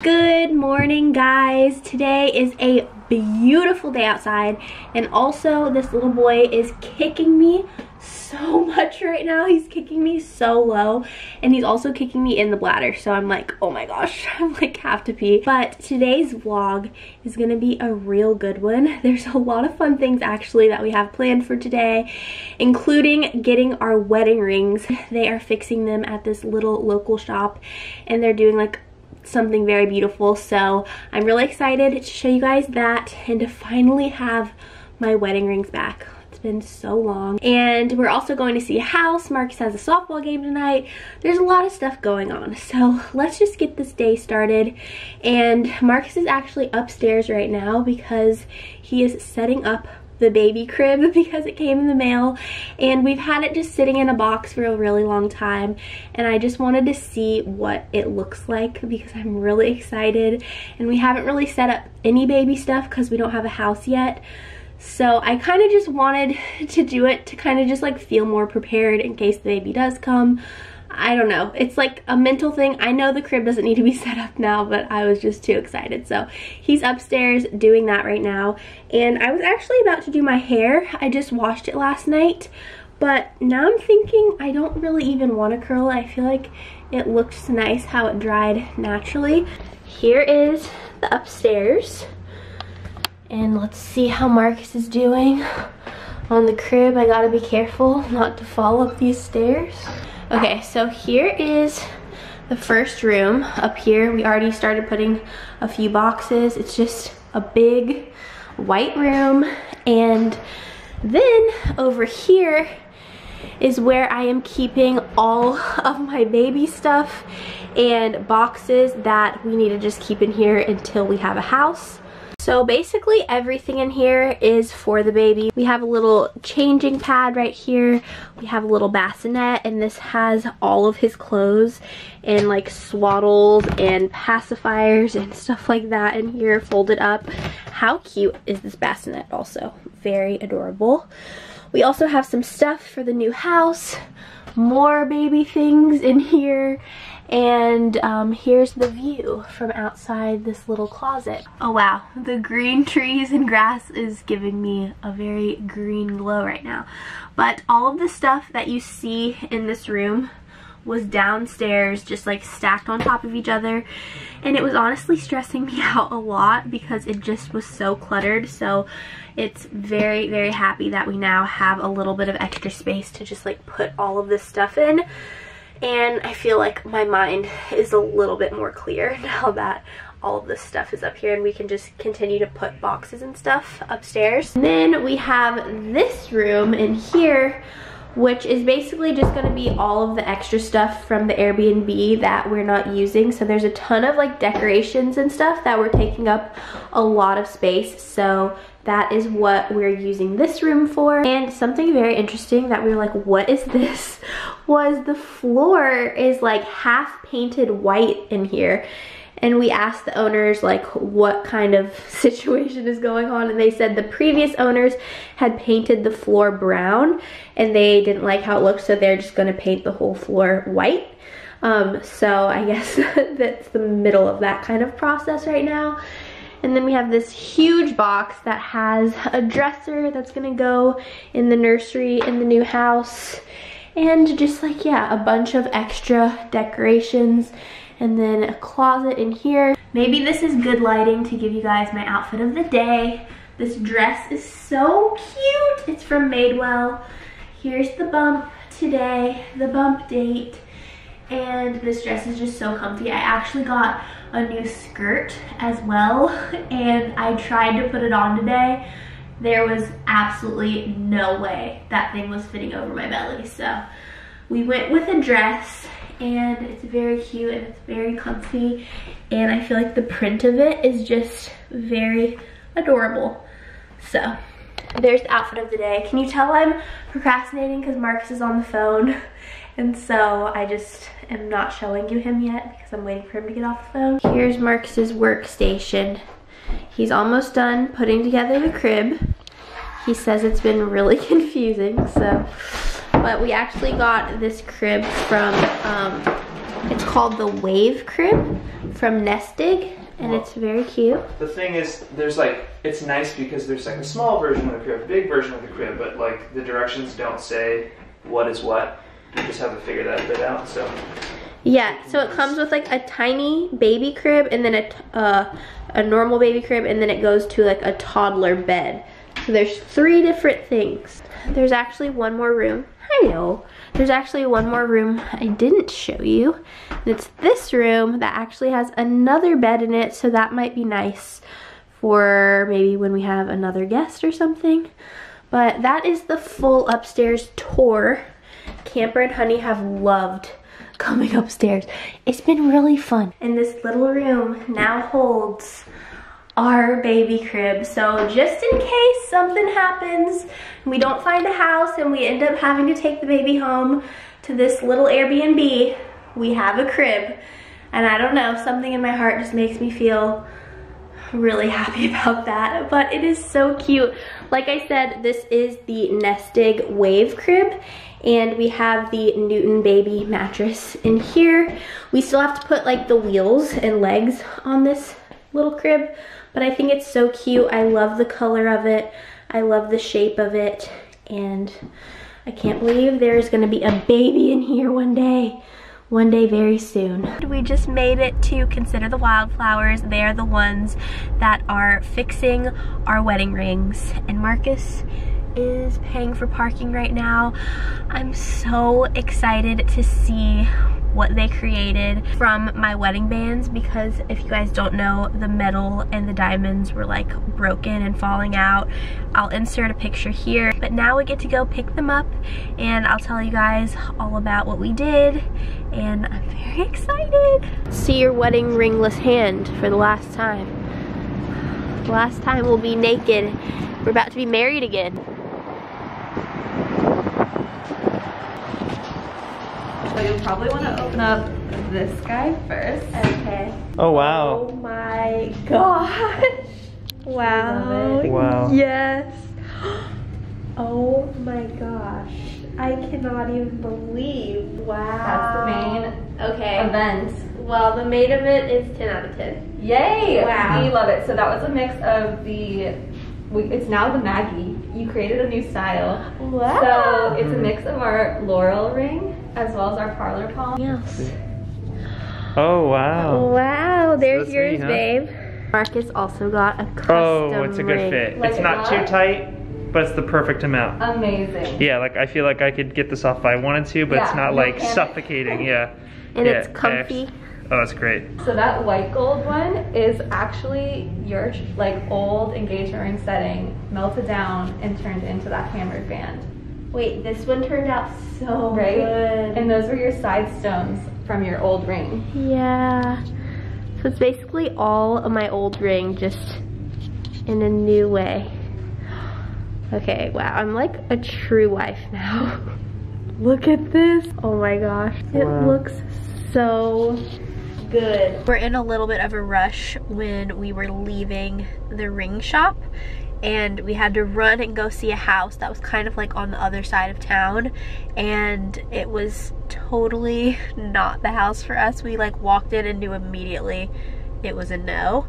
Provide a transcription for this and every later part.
Good morning, guys. Today is a beautiful day outside, and also this little boy is kicking me so much right now. He's kicking me so low, and he's also kicking me in the bladder, so I'm like, oh my gosh, I'm like have to pee. But today's vlog is gonna be a real good one. There's a lot of fun things actually that we have planned for today, including getting our wedding rings. They are fixing them at this little local shop, and they're doing like something very beautiful, so I'm really excited to show you guys that and to finally have my wedding rings back. It's been so long. And we're also going to see a house. Marcus has a softball game tonight. There's a lot of stuff going on, so let's just get this day started. And Marcus is actually upstairs right now because he is setting up the baby crib because it came in the mail, and we've had it just sitting in a box for a really long time, and I just wanted to see what it looks like because I'm really excited. And we haven't really set up any baby stuff because we don't have a house yet, so I kind of just wanted to do it to kind of just like feel more prepared in case the baby does come. I don't know, it's like a mental thing. I know the crib doesn't need to be set up now, but I was just too excited. So he's upstairs doing that right now. And I was actually about to do my hair. I just washed it last night, but now I'm thinking I don't really even want to curl it. I feel like it looks nice how it dried naturally. Here is the upstairs, and let's see how Marcus is doing on the crib. I gotta be careful not to fall up these stairs. Okay, so here is the first room. Up here, we already started putting a few boxes. It's just a big white room. And then over here is where I am keeping all of my baby stuff and boxes that we need to just keep in here until we have a house. So basically everything in here is for the baby. We have a little changing pad right here. We have a little bassinet, and this has all of his clothes and like swaddles and pacifiers and stuff like that in here folded up. How cute is this bassinet also? Very adorable. We also have some stuff for the new house. More baby things in here. And here's the view from outside this little closet. Oh wow, the green trees and grass is giving me a very green glow right now. But all of the stuff that you see in this room was downstairs, just like stacked on top of each other, and it was honestly stressing me out a lot because it just was so cluttered. So it's very, very happy that we now have a little bit of extra space to just like put all of this stuff in. And I feel like my mind is a little bit more clear now that all of this stuff is up here, and we can just continue to put boxes and stuff upstairs. And then we have this room in here, which is basically just going to be all of the extra stuff from the Airbnb that we're not using. So there's a ton of like decorations and stuff that were taking up a lot of space. So that is what we're using this room for. And something very interesting that we were like, what is this? Was the floor is like half painted white in here. And we asked the owners like what kind of situation is going on, and they said the previous owners had painted the floor brown and they didn't like how it looked, so they're just gonna paint the whole floor white. So I guess that's the middle of that kind of process right now. And then we have this huge box that has a dresser that's gonna go in the nursery in the new house, and just like, yeah, a bunch of extra decorations. And then a closet in here. Maybe this is good lighting to give you guys my outfit of the day. This dress is so cute. It's from Madewell. Here's the bump today, the bump date. And this dress is just so comfy. I actually got a new skirt as well, and I tried to put it on today. There was absolutely no way that thing was fitting over my belly. So we went with a dress, and it's very cute and it's very comfy, and I feel like the print of it is just very adorable. So there's the outfit of the day. Can you tell I'm procrastinating because Marcus is on the phone, and so I just am not showing you him yet because I'm waiting for him to get off the phone. Here's Marcus's workstation. He's almost done putting together the crib. He says it's been really confusing, so. But we actually got this crib from It's called the Wave Crib from Nestig, and it's very cute. The thing is, there's like, it's nice because there's like a small version of the crib, a big version of the crib, but like the directions don't say what is what. You just have to figure that bit out, so. Yeah, so it comes with like a tiny baby crib, and then a normal baby crib, and then it goes to like a toddler bed. So there's three different things. There's actually one more room. Hello. There's actually one more room I didn't show you. And it's this room that actually has another bed in it, so that might be nice for maybe when we have another guest or something. But that is the full upstairs tour. Camper and Honey have loved coming upstairs. It's been really fun. And this little room now holds our baby crib. So just in case something happens, we don't find a house and we end up having to take the baby home to this little Airbnb, we have a crib. And I don't know, something in my heart just makes me feel really happy about that, but it is so cute. Like I said, this is the Nestig Wave Crib, and we have the Newton Baby mattress in here. We still have to put like the wheels and legs on this little crib, but I think it's so cute. I love the color of it. I love the shape of it, and I can't believe there's gonna be a baby in here one day. One day very soon. We just made it to Consider the Wildflowers. They are the ones that are fixing our wedding rings. And Marcus is paying for parking right now. I'm so excited to see what they created from my wedding bands, because if you guys don't know, the metal and the diamonds were like broken and falling out. I'll insert a picture here, but now we get to go pick them up and I'll tell you guys all about what we did, and I'm very excited. See your wedding ringless hand for the last time. The last time we'll be naked. We're about to be married again. So you'll probably want to open up this guy first. Okay. Oh wow. Oh my gosh. Wow. Wow. Yes. Oh my gosh. I cannot even believe. Wow. That's the main event. Well, the main event is 10 out of 10. Yay. Wow. We love it. So that was a mix of the, it's now the Maggie. You created a new style. Wow. So it's a mix of our laurel ring as well as our parlor palm. Yes. Oh wow. Wow, there's yours, babe. Marcus also got a custom ring. Oh, it's a good fit. It's not too tight, but it's the perfect amount. Amazing. Yeah, like I feel like I could get this off if I wanted to, but it's not like suffocating. Yeah. And it's comfy. Oh, that's great. So that white gold one is actually your like old engagement ring setting melted down and turned into that hammered band. Wait, this one turned out so good. And those were your side stones from your old ring. Yeah. So it's basically all of my old ring, just in a new way. Okay, wow, I'm like a true wife now. Look at this. Oh my gosh, it looks so good. We're in a little bit of a rush when we were leaving the ring shop, and we had to run and go see a house that was kind of like on the other side of town, and it was totally not the house for us. We like walked in and knew immediately it was a no.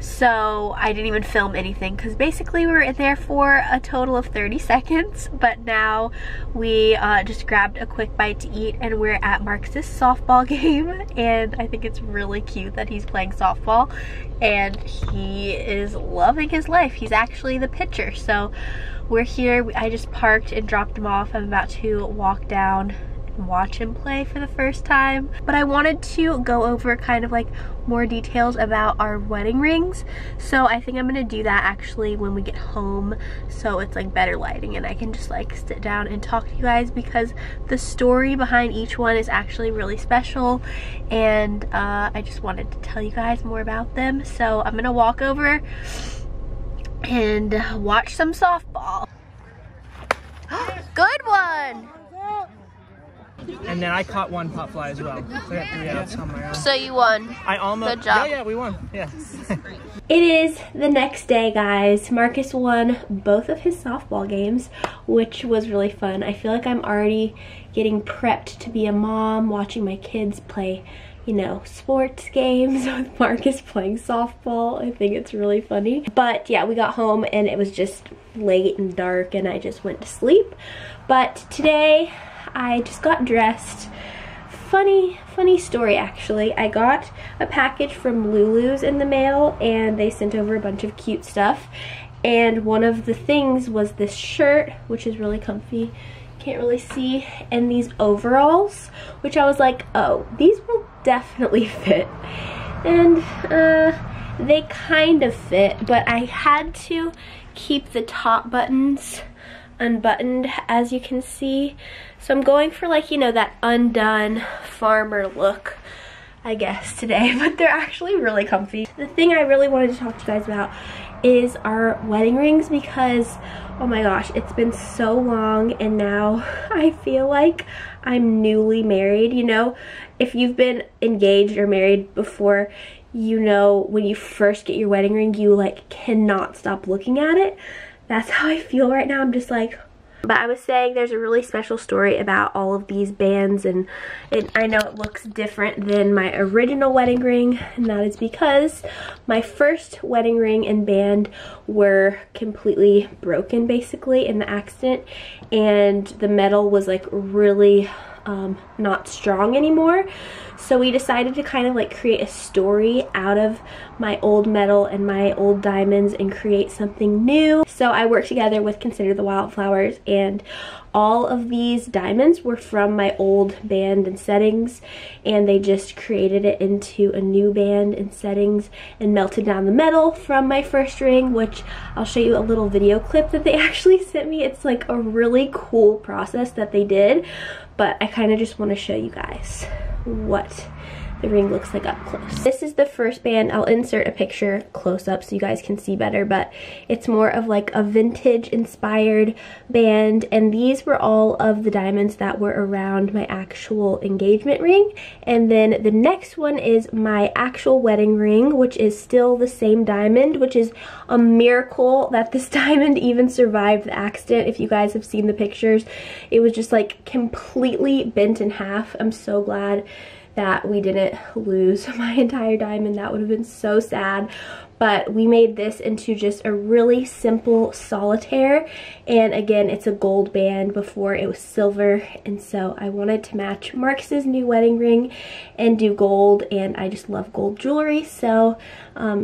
So I didn't even film anything, because basically we were in there for a total of 30 seconds, but now we just grabbed a quick bite to eat, and we're at Marcus's softball game, and I think it's really cute that he's playing softball, and he is loving his life. He's actually the pitcher, so we're here. I just parked and dropped him off. I'm about to walk down watch him play for the first time, but I wanted to go over kind of like more details about our wedding rings, so I think I'm gonna do that actually when we get home, so it's like better lighting and I can just like sit down and talk to you guys, because the story behind each one is actually really special, and I just wanted to tell you guys more about them. So I'm gonna walk over and watch some softball. Good one. You and then I caught one pot fly as well. So I got 3 outs on my own. So you won. I almost. Good job. Yeah, we won. Yeah. It is the next day, guys. Marcus won both of his softball games, which was really fun. I feel like I'm already getting prepped to be a mom, watching my kids play, you know, sports games with Marcus playing softball. I think it's really funny. But yeah, we got home and it was just late and dark and I just went to sleep. But today I just got dressed. Funny story actually. I got a package from Lulu's in the mail and they sent over a bunch of cute stuff. And one of the things was this shirt, which is really comfy. Can't really see, and these overalls, which I was like, oh, these will definitely fit. And they kind of fit, but I had to keep the top buttons unbuttoned, as you can see. So I'm going for, like, you know, that undone farmer look, I guess, today, but they're actually really comfy. The thing I really wanted to talk to you guys about is our wedding rings, because oh my gosh, it's been so long and now I feel like I'm newly married. You know, if you've been engaged or married before, you know when you first get your wedding ring, you like cannot stop looking at it. That's how I feel right now. I'm just like, but I was saying there's a really special story about all of these bands, and I know it looks different than my original wedding ring, and that is because my first wedding ring and band were completely broken basically in the accident, and the metal was like really not strong anymore. So we decided to kind of like create a story out of my old metal and my old diamonds and create something new. So I worked together with Consider the Wildflowers, and all of these diamonds were from my old band and settings, and they just created it into a new band and settings and melted down the metal from my first ring, which I'll show you a little video clip that they actually sent me. It's like a really cool process that they did, but I kind of just want to show you guys what the ring looks like up close. This is the first band. I'll insert a picture close up so you guys can see better, but it's more of like a vintage inspired band, and these were all of the diamonds that were around my actual engagement ring. And then the next one is my actual wedding ring, which is still the same diamond, which is a miracle that this diamond even survived the accident. If you guys have seen the pictures, it was just like completely bent in half. I'm so glad that we didn't lose my entire diamond. That would have been so sad. But we made this into just a really simple solitaire, and again, it's a gold band. Before it was silver, and so I wanted to match Marcus's new wedding ring and do gold, and I just love gold jewelry. So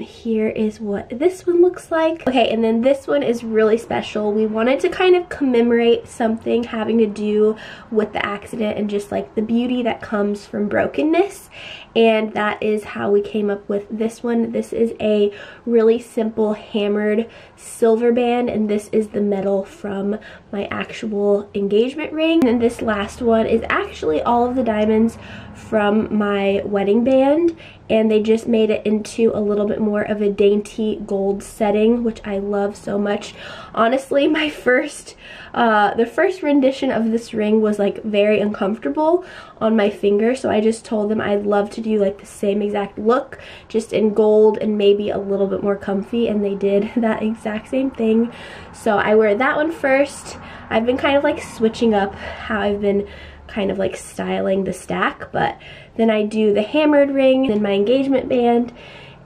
here is what this one looks like. Okay, and then this one is really special. We wanted to kind of commemorate something having to do with the accident and just like the beauty that comes from brokenness, and that is how we came up with this one. This is a really simple hammered silver band, and this is the metal from my actual engagement ring. And this last one is actually all of the diamonds from my wedding band, and they just made it into a little bit more of a dainty gold setting, which I love so much. Honestly, my first the first rendition of this ring was like very uncomfortable on my finger, so I just told them I'd love to do like the same exact look, just in gold and maybe a little bit more comfy, and they did that exact same thing. So I wear that one first. I've been kind of like switching up how I've been kind of like styling the stack, but then I do the hammered ring, then my engagement band,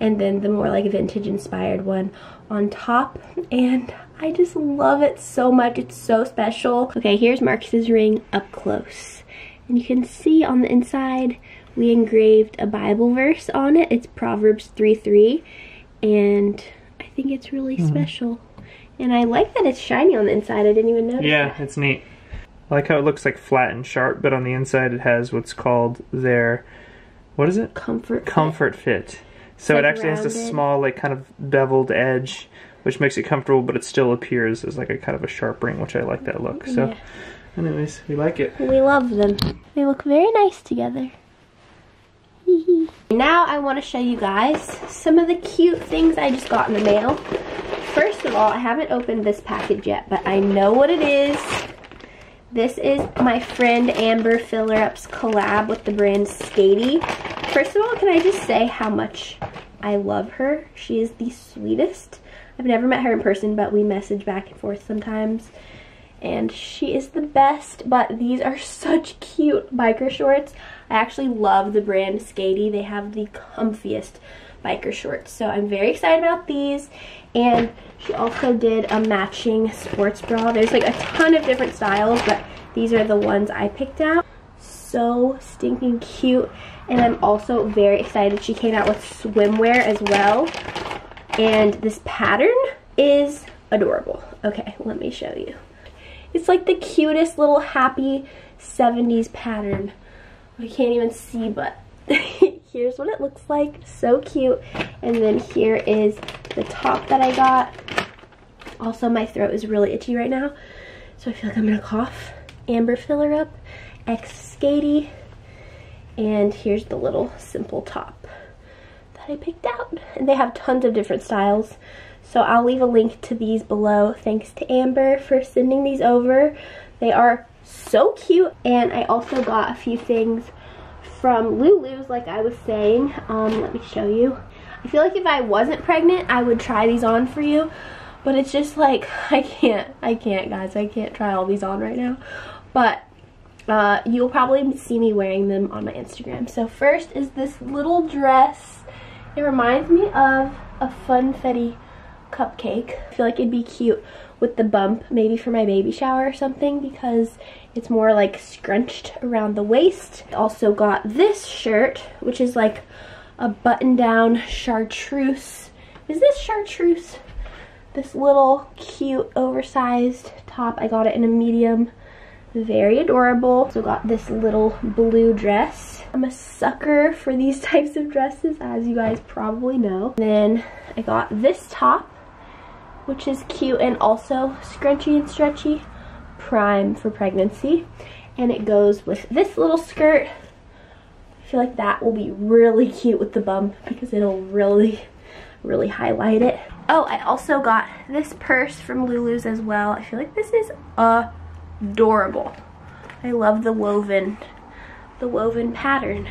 and then the more like vintage inspired one on top, and I just love it so much. It's so special. Okay, here's Marcus's ring up close, and you can see on the inside we engraved a Bible verse on it. It's Proverbs 3:3, and I think it's really special, and I like that it's shiny on the inside. I didn't even notice. Yeah, that. It's neat. I like how it looks like flat and sharp, but on the inside it has what's called their, what is it? Comfort fit. So like it actually rounded. Has a small, like, kind of beveled edge, which makes it comfortable, but it still appears as like a kind of a sharp ring, which I like that look. So, anyways, we like it. We love them. They look very nice together. Now I want to show you guys some of the cute things I just got in the mail. First of all, I haven't opened this package yet, but I know what it is. This is my friend Amber Fillerup's collab with the brand Skatey. First of all, can I just say how much I love her? She is the sweetest. I've never met her in person, but we message back and forth sometimes. And she is the best, but these are such cute biker shorts. I actually love the brand Skatey. They have the comfiest biker shorts. So I'm very excited about these. And she also did a matching sports bra. There's like a ton of different styles, but these are the ones I picked out. So stinking cute. And I'm also very excited she came out with swimwear as well. And this pattern is adorable. Okay, let me show you. It's like the cutest little happy 70s pattern. I can't even see, but here's what it looks like. So cute. And then here is the top that I got. Also, my throat is really itchy right now, so I feel like I'm gonna cough. Amber Fillerup, X Skatey. And here's the little simple top that I picked out. And they have tons of different styles. So I'll leave a link to these below. Thanks to Amber for sending these over. They are so cute. And I also got a few things from Lulu's, like I was saying. Let me show you. I feel like if I wasn't pregnant, I would try these on for you. But it's just like, I can't guys. I can't try all these on right now. But you'll probably see me wearing them on my Instagram. So first is this little dress. It reminds me of a Funfetti cupcake. I feel like it'd be cute with the bump, maybe for my baby shower or something, because it's more like scrunched around the waist. I also got this shirt, which is like a button-down chartreuse. Is this chartreuse? This little cute oversized top. I got it in a medium. Very adorable. So got this little blue dress. I'm a sucker for these types of dresses, as you guys probably know. And then I got this top, which is cute and also scrunchy and stretchy, prime for pregnancy. And it goes with this little skirt. I feel like that will be really cute with the bump because it'll really, really highlight it. Oh, I also got this purse from Lulu's as well. I feel like this is adorable. I love the woven pattern.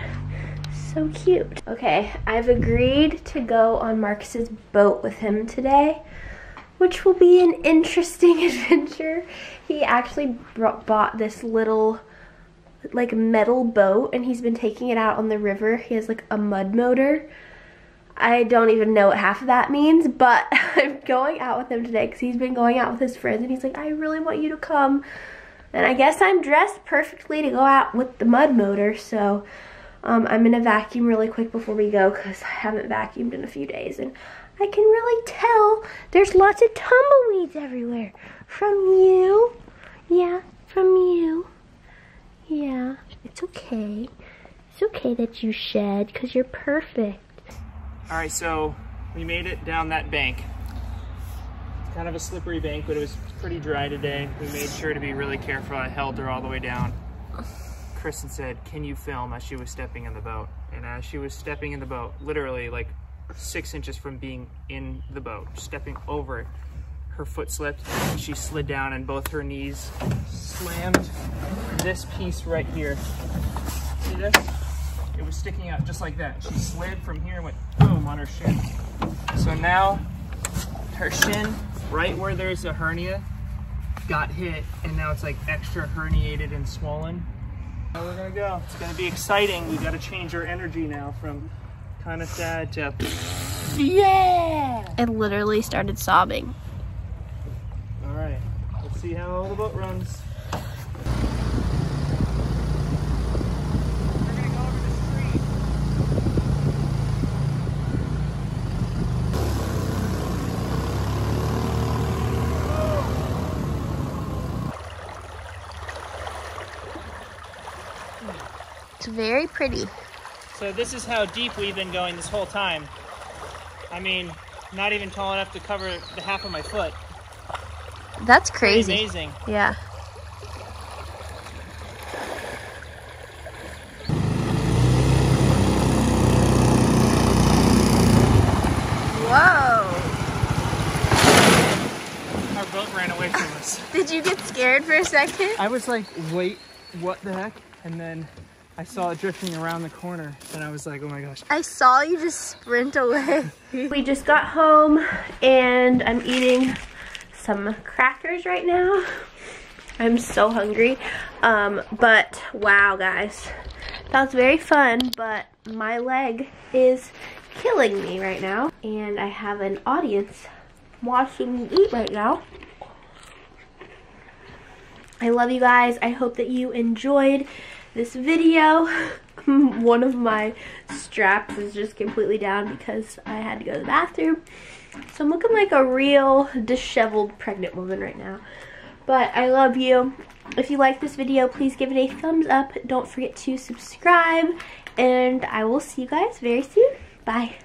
So cute. Okay, I've agreed to go on Marcus's boat with him today, which will be an interesting adventure. He actually bought this little like metal boat and he's been taking it out on the river. He has like a mud motor. I don't even know what half of that means, but I'm going out with him today because he's been going out with his friends and he's like, I really want you to come. And I guess I'm dressed perfectly to go out with the mud motor, so I'm gonna vacuum really quick before we go because I haven't vacuumed in a few days. And I can really tell there's lots of tumbleweeds everywhere. From you. Yeah, from you. Yeah, it's okay. It's okay that you shed because you're perfect. All right, so we made it down that bank. It's kind of a slippery bank, but it was pretty dry today. We made sure to be really careful. I held her all the way down. Kristen said, can you film, as she was stepping in the boat? And as she was stepping in the boat, literally like 6 inches from being in the boat, stepping over it, her foot slipped. She slid down and both her knees slammed this piece right here. See this? It was sticking out just like that. She slid from here and went boom on her shin. So now her shin, right where there's a hernia, got hit, and now it's like extra herniated and swollen. Now we're gonna go. It's gonna be exciting. We gotta change our energy now from kind of sad to yeah! I literally started sobbing. All right, let's see how the boat runs. Very pretty. So this is how deep we've been going this whole time. I mean, not even tall enough to cover the half of my foot. That's crazy. Pretty amazing. Yeah. Whoa. Our boat ran away ridiculous. Did you get scared for a second? I was like, wait, what the heck? And then I saw it drifting around the corner and I was like, oh my gosh. I saw you just sprint away. We just got home and I'm eating some crackers right now. I'm so hungry. But wow, guys, that was very fun, but my leg is killing me right now. And I have an audience watching me eat right now. I love you guys. I hope that you enjoyed this video. One of my straps is just completely down because I had to go to the bathroom. So I'm looking like a real disheveled pregnant woman right now. But I love you. If you like this video, please give it a thumbs up. Don't forget to subscribe. And I will see you guys very soon. Bye.